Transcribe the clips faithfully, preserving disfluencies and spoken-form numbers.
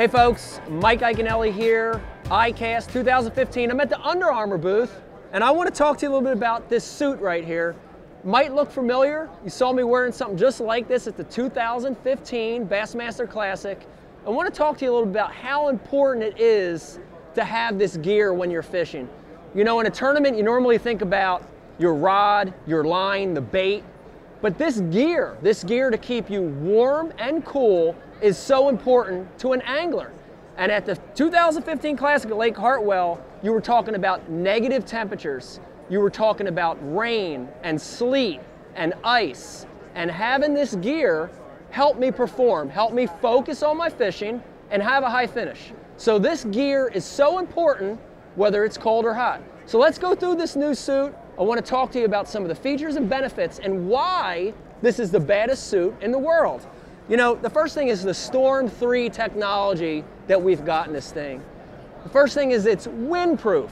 Hey folks, Mike Iaconelli here, ICAST two thousand fifteen. I'm at the Under Armour booth, and I want to talk to you a little bit about this suit right here. Might look familiar. You saw me wearing something just like this at the two thousand fifteen Bassmaster Classic. I want to talk to you a little bit about how important it is to have this gear when you're fishing. You know, in a tournament, you normally think about your rod, your line, the bait, but this gear, this gear to keep you warm and cool is so important to an angler. And at the two thousand fifteen Classic at Lake Hartwell, you were talking about negative temperatures. You were talking about rain and sleet and ice. And having this gear helped me perform, helped me focus on my fishing and have a high finish. So this gear is so important whether it's cold or hot. So let's go through this new suit. I want to talk to you about some of the features and benefits and why this is the baddest suit in the world. You know, the first thing is the Storm three technology that we've got in this thing. The first thing is it's windproof.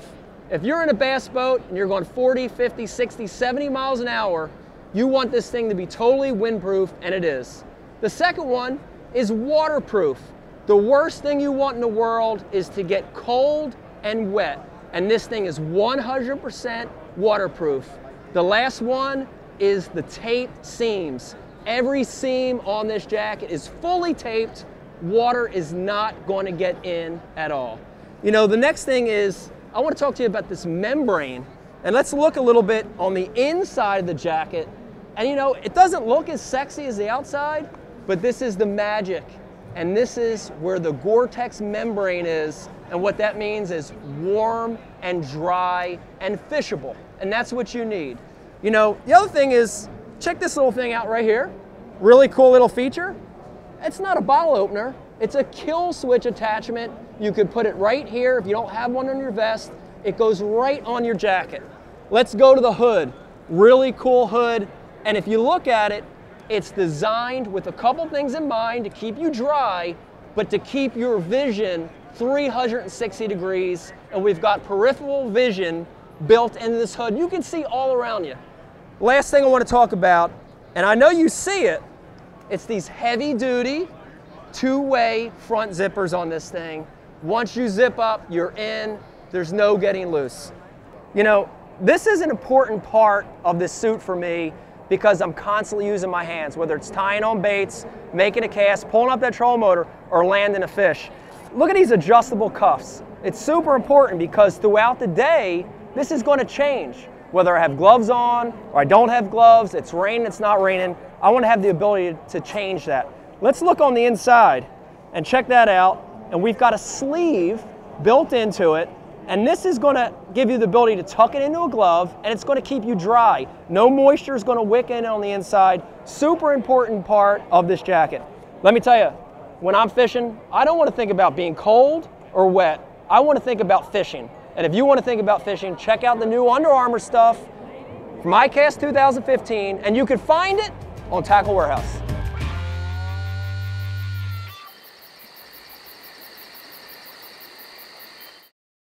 If you're in a bass boat and you're going forty, fifty, sixty, seventy miles an hour, you want this thing to be totally windproof, and it is. The second one is waterproof. The worst thing you want in the world is to get cold and wet, and this thing is one hundred percent waterproof. The last one is the taped seams. Every seam on this jacket is fully taped. Water is not going to get in at all. You know, the next thing is, I want to talk to you about this membrane. And let's look a little bit on the inside of the jacket. And you know, it doesn't look as sexy as the outside, but this is the magic. And this is where the Gore-Tex membrane is. And what that means is warm and dry and fishable. And that's what you need. You know, the other thing is, check this little thing out right here. Really cool little feature. It's not a bottle opener. It's a kill switch attachment. You could put it right here. If you don't have one on your vest, it goes right on your jacket. Let's go to the hood. Really cool hood. And if you look at it, it's designed with a couple things in mind to keep you dry, but to keep your vision three hundred sixty degrees. And we've got peripheral vision built into this hood. You can see all around you. Last thing I want to talk about, and I know you see it, it's these heavy-duty, two-way front zippers on this thing. Once you zip up, you're in. There's no getting loose. You know, this is an important part of this suit for me because I'm constantly using my hands, whether it's tying on baits, making a cast, pulling up that trolling motor, or landing a fish. Look at these adjustable cuffs. It's super important because throughout the day, this is going to change. Whether I have gloves on or I don't have gloves, it's raining, it's not raining, I want to have the ability to change that. Let's look on the inside and check that out. And we've got a sleeve built into it. And this is going to give you the ability to tuck it into a glove, and it's going to keep you dry. No moisture is going to wick in on the inside. Super important part of this jacket. Let me tell you, when I'm fishing, I don't want to think about being cold or wet. I want to think about fishing. And if you want to think about fishing, check out the new Under Armour stuff from ICAST two thousand fifteen, and you can find it on Tackle Warehouse.